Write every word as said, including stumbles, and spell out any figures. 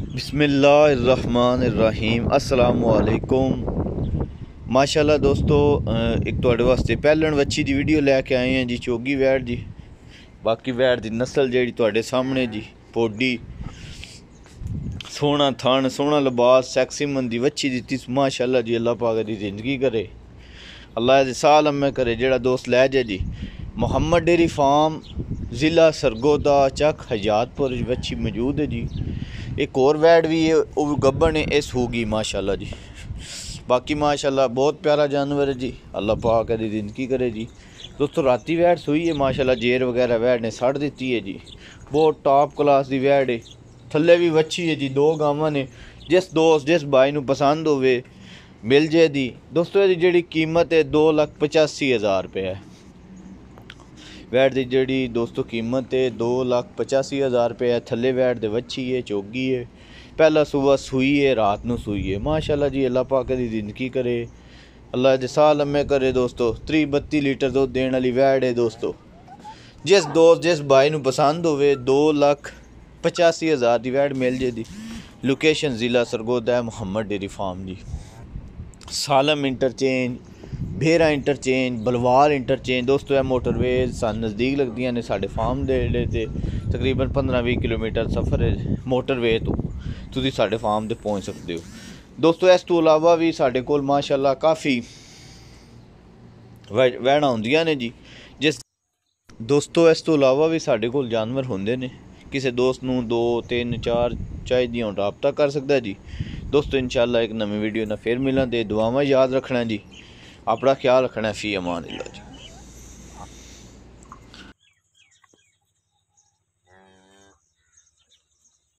बिस्मिल्लाहिर्रहमानिर्रहीम अस्सलामुअलैकुम। माशाल्लाह दोस्तों, एक थोड़े वास्ते पैलन बच्ची की वीडियो लैके आए हैं जी, चोगी वैड़ जी। बाकी वैड़ की नस्ल जी थोड़े सामने जी, पोडी सोहना थान, सोहना लिबास, सैक्सी मंदी बच्ची दी माशाल्लाह जी। अल्लाह पाक दी जिंदगी करे, अल्लाह दे साल अम्मे करे। जेड़ा दोस्त लै जाए जी, मोहम्मद डेयरी फार्म, ज़िला सरगोधा, चक हयातपुर बच्ची मौजूद है जी। एक और वैड भी है, वो गब्बन है, इस होगी माशाल्लाह जी। बाकी माशाल्लाह बहुत प्यारा जानवर है जी, अल्लाह पाक की जिंदगी करे जी। दोस्तों राती वैड सोई है माशाल्लाह, जेर वगैरह वैड ने साड़ देती है जी। बहुत टॉप क्लास की वैड है, थल्ले भी बच्ची है जी। दो गावां ने, जिस दोस्त जिस भाई नूं पसंद होवे मिल जाए जी। दोस्तों ये जी कीमत है दो लाख पचासी हज़ार रुपये है। वैट की जड़ी दोस्तों कीमत है दो लाख पचासी हज़ार रुपये है। थले वैट दे बच्ची है, चोगी है, पहला सुबह सूई है, रात नू सूई है माशाल्लाह जी। अल्लाह पाक दी जिंदगी करे, अल्लाह दे साल अम्मे करे। दोस्तों त्री बत्ती लीटर दूध देने वाली वैट है। दोस्तों जिस दोस्त जिस भाई नू पसंद होवे दो लाख पचासी हज़ार की वैट मिल जाए। लोकेशन ज़िला सरगोधा है, Mohammad dairy farm ji. Salam interchange, Bhera interchange, Balwal interchange दोस्तों है मोटरवेज सन नज़दीक लगदियाँ ने। साढ़े फार्म दे तकरीबन पंद्रह बीस किलोमीटर सफर है मोटरवे तो तुसी साढ़े फार्म दे पहुँच सकते हो। दोस्तों इस तू अलावा भी साढ़े कोल माशाल्लाह काफ़ी वैणा होंदियाँ ने जी। जिस दोस्तों इस तू अलावा भी साढ़े कोल जानवर होंदे ने, किसी दोस्त नू दो तीन चार चाहिदियां होण राबता कर सकदा जी। दोस्तों इंशाल्लाह एक नवीं वीडियो नाल फिर मिलां। दुआवां याद रखना जी, अपना ख्याल रखना। फी अमान अल्लाह जी।